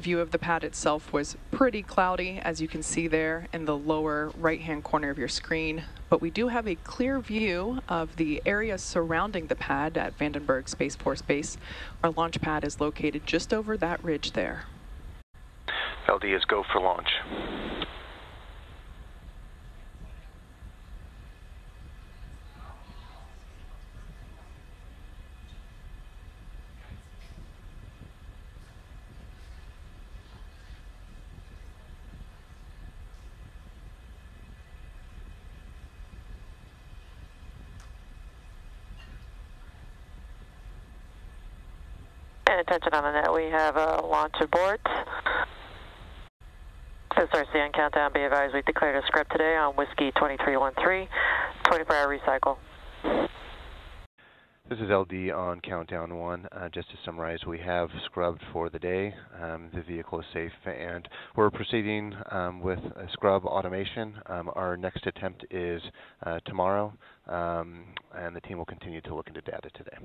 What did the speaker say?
The view of the pad itself was pretty cloudy, as you can see there in the lower right-hand corner of your screen, but we do have a clear view of the area surrounding the pad at Vandenberg Space Force Base. Our launch pad is located just over that ridge there. LD is go for launch. Attention on the net, we have a launch abort. SSRC on countdown, be advised, we declared a script today on Whiskey 2313, 24-hour recycle. This is LD on countdown one. Just to summarize, we have scrubbed for the day. The vehicle is safe and we're proceeding with a scrub automation. Our next attempt is tomorrow, and the team will continue to look into data today.